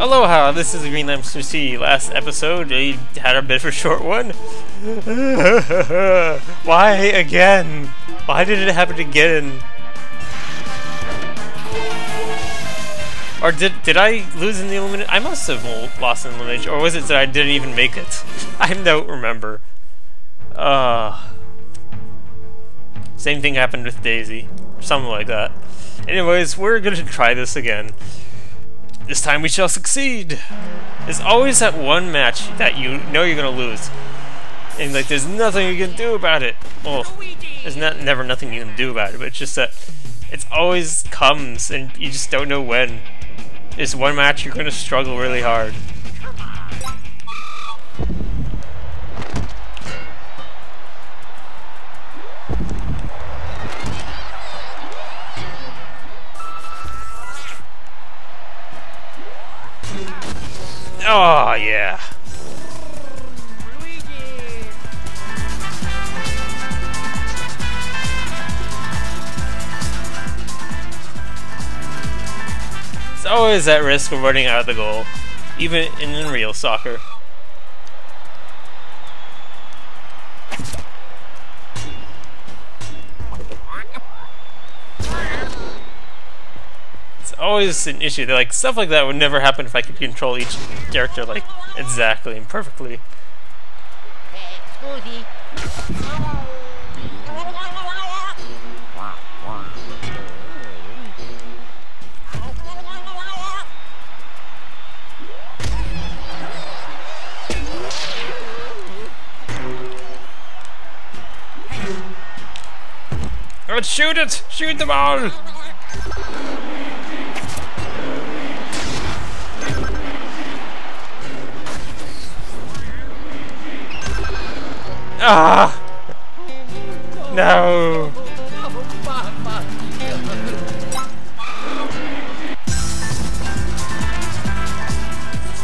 Aloha, this is Green Lightning MRT. Last episode, we had a bit of a short one. Why again? Why did it happen again? Or did I lose in the elimination? I must have lost in the elimination, or was it that I didn't even make it? I don't remember. Same thing happened with Daisy, or something like that. Anyways, we're gonna try this again. This time we shall succeed! There's always that one match that you know you're gonna lose. And like, there's nothing you can do about it. Well, there's never nothing you can do about it, but it's just that it always comes and you just don't know when. There's one match you're gonna struggle really hard. Oh, yeah. It's always at risk of running out of the goal, even in real soccer. Always an issue. They're like, stuff like that would never happen if I could control each character like exactly and perfectly. Let's shoot it! Shoot the ball! Ah! No!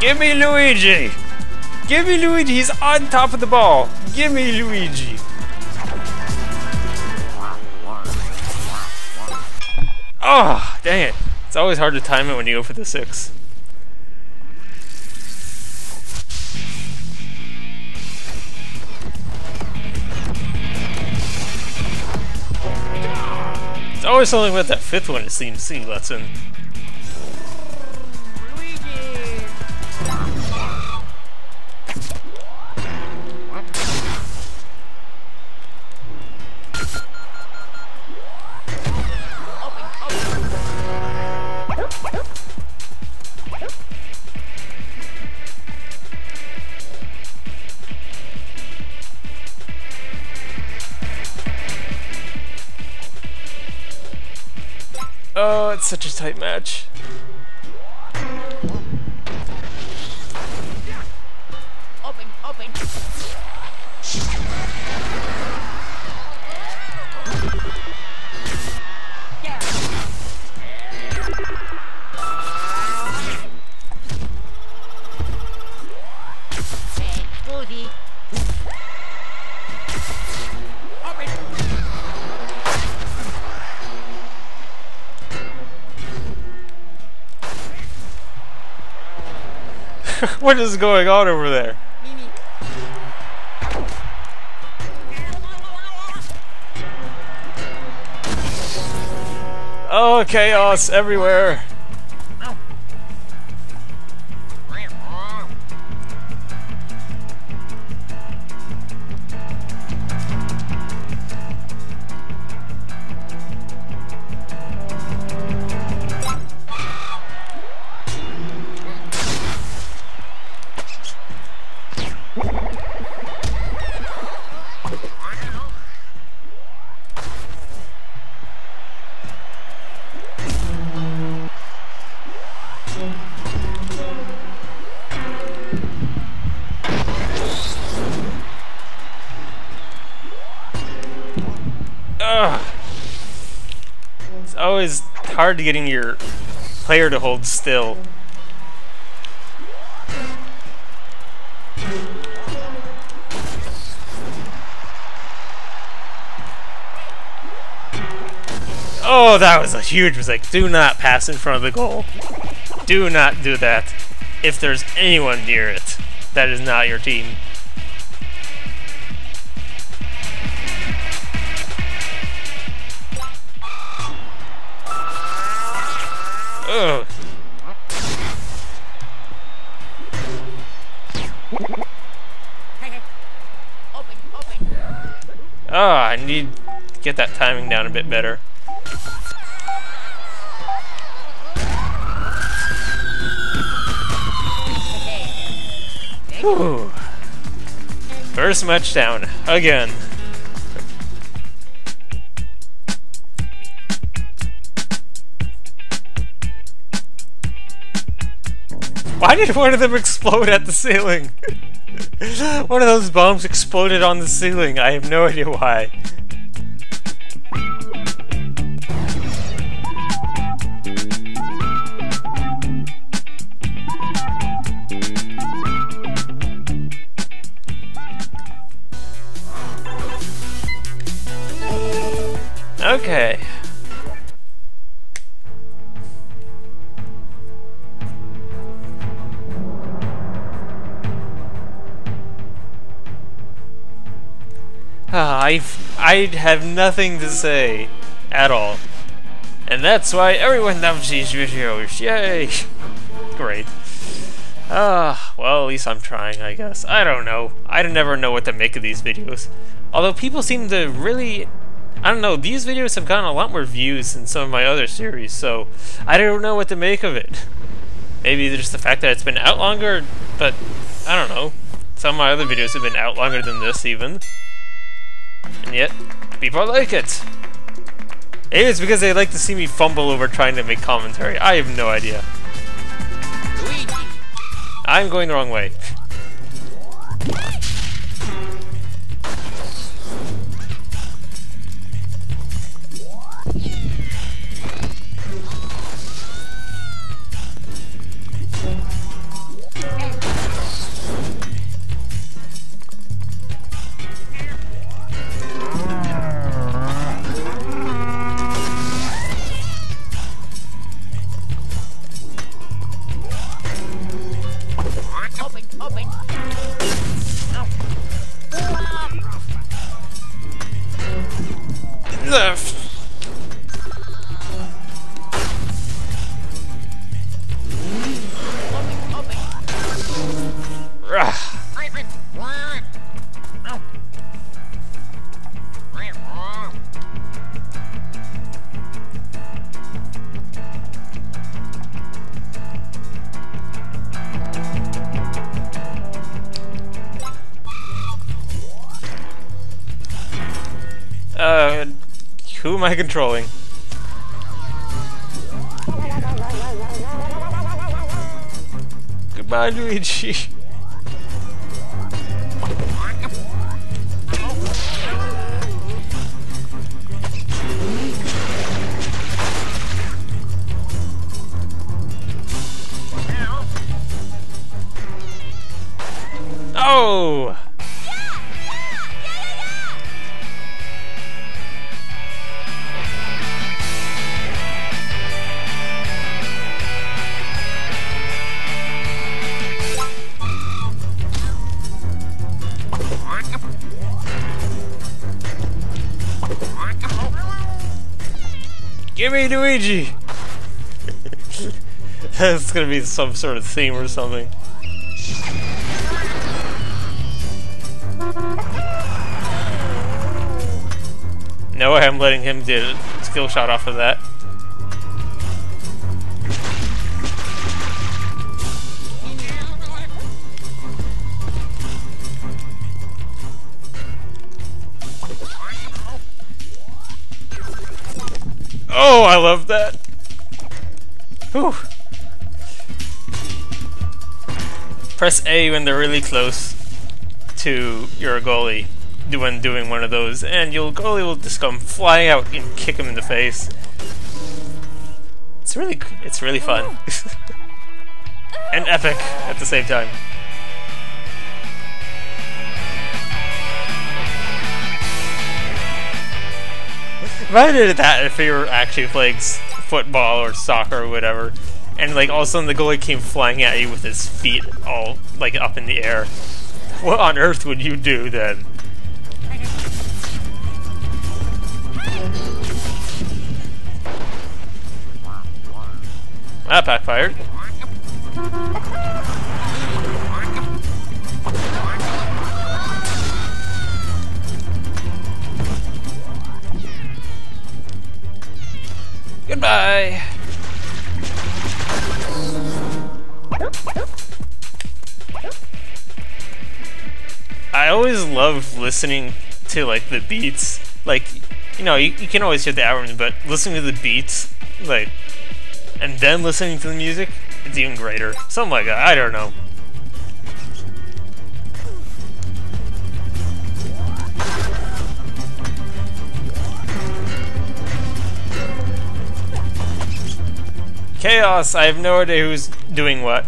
Give me Luigi! Give me Luigi! He's on top of the ball! Give me Luigi! Oh, dang it! It's always hard to time it when you go for the 6. Always something about that 5th one, it seems. See, let's in. Oh, it's such a tight match. Open, open. What is going on over there? Oh, chaos everywhere. It's always hard getting your player to hold still. Oh, that was a huge mistake. Do not pass in front of the goal. Do not do that. if there's anyone near it that is not your team. Ugh. Ah, I need to get that timing down a bit better. Whew. First match down again. Why did one of them explode at the ceiling? One of those bombs exploded on the ceiling. I have no idea why. Okay. I have nothing to say at all. And that's why everyone loves these videos. Yay! Great. Well, at least I'm trying, I guess. I don't know. I never know what to make of these videos. Although people seem to really... I don't know, these videos have gotten a lot more views than some of my other series, so I don't know what to make of it. Maybe just the fact that it's been out longer, but I don't know. Some of my other videos have been out longer than this, even. And yet, people like it. Maybe it's because they like to see me fumble over trying to make commentary. I have no idea. I'm going the wrong way. Who am I controlling? Goodbye, Luigi. Oh! Give me Luigi! That's gonna be some sort of theme or something. No way I'm letting him do a skill shot off of that. Oh, I love that. Whew. Press A when they're really close to your goalie when doing one of those, and your goalie will just come flying out and kick him in the face. It's really fun and epic at the same time. If I did that if we were actually playing football or soccer or whatever, and like all of a sudden the goalie came flying at you with his feet all like up in the air. What on earth would you do then? That backfired. Goodbye. I always love listening to like the beats. Like, you know, you can always hear the album, but listening to the beats, like, and then listening to the music, it's even greater. Something like that, I don't know. Chaos, I have no idea who's doing what.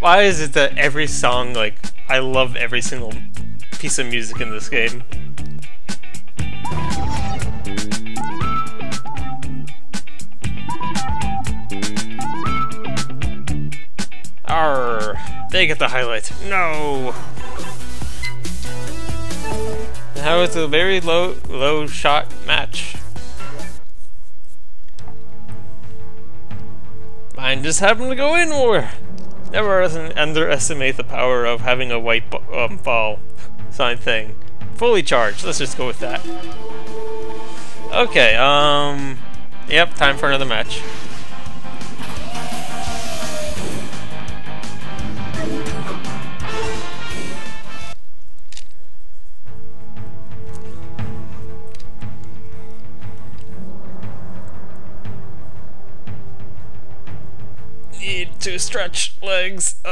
Why is it that every song, like, I love every single piece of music in this game? Arr, they get the highlight. No! Now it's a very low shot match. Mine just happened to go in more. Never underestimate the power of having a white ball sign thing. Fully charged. Let's just go with that. Okay. Yep. Time for another match. Need to stretch legs. It's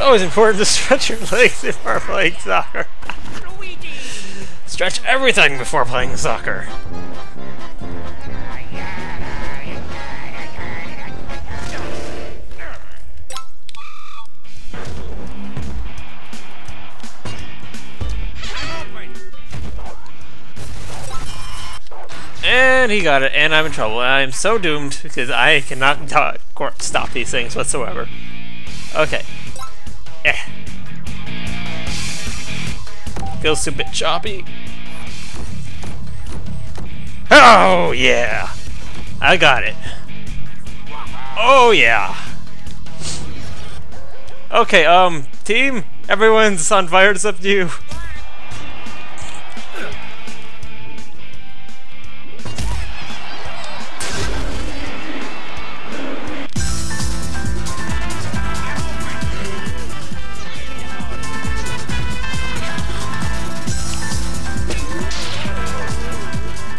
always important to stretch your legs before playing soccer. Stretch everything before playing soccer. And he got it, and I'm in trouble. I am so doomed because I cannot stop these things whatsoever. Okay. Eh. Feels a bit choppy. Oh yeah, I got it. Oh yeah. Okay, team, everyone's on fire except you.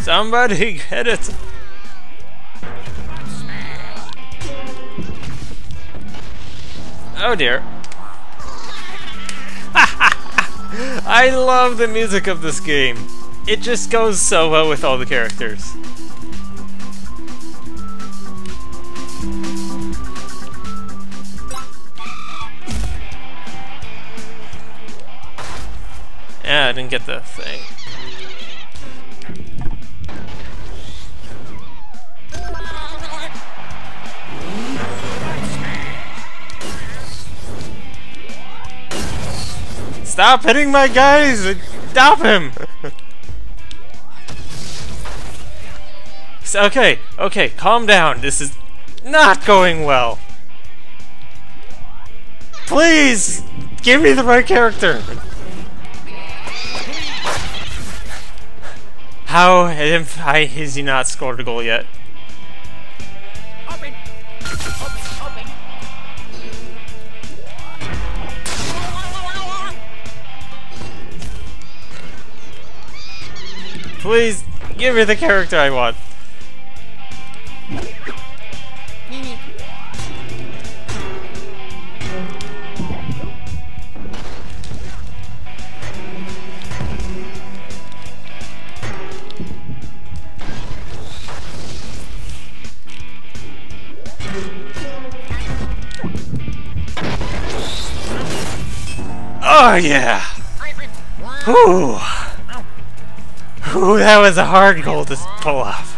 Somebody get it! Oh dear. I love the music of this game. It just goes so well with all the characters. Yeah, I didn't get the thing. Stop hitting my guys! Stop him! Okay, okay, calm down. This is not going well. Please! Give me the right character! How has he not scored a goal yet? Please, give me the character I want. Oh yeah! Whew. Ooh, that was a hard goal to pull off.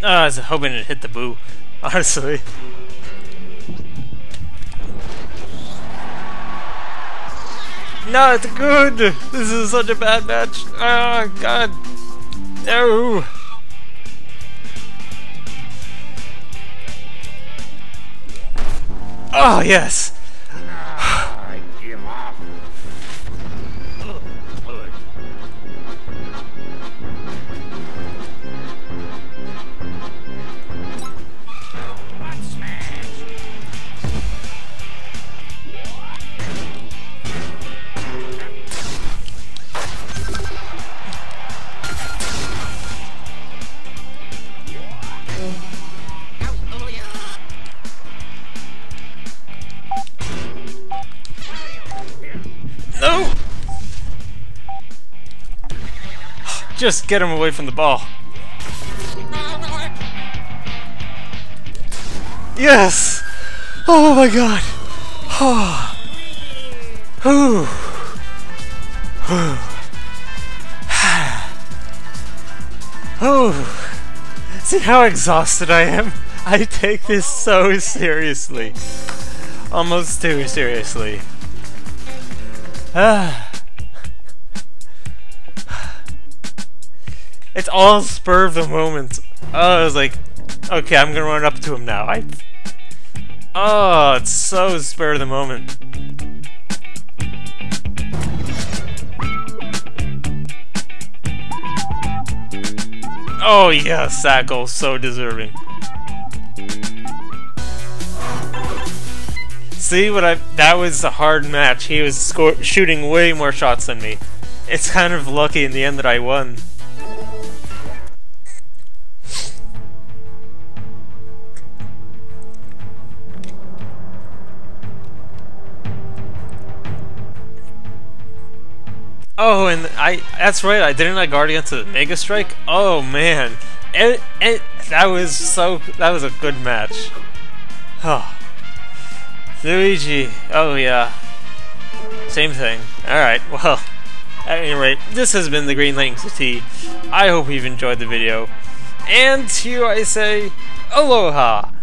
I was hoping it hit the boo, honestly. Not good! This is such a bad match! Oh, God! No! Oh, yes! Just get him away from the ball. Yes! Oh my God! Oh. Whew. Whew. Oh. See how exhausted I am? I take this so seriously. Almost too seriously. It's all spur of the moment. Oh, I was like, okay, I'm gonna run up to him now. Oh, it's so spur of the moment. Oh yes, that goal, so deserving. See what that was a hard match. He was shooting way more shots than me. It's kind of lucky in the end that I won. Oh, and that's right, didn't I guard against the Mega Strike? Oh man, that was a good match. Oh. Luigi, oh yeah. Same thing. Alright, well, at any rate, this has been the Green Lightning MRT. I hope you've enjoyed the video. And to you I say, aloha!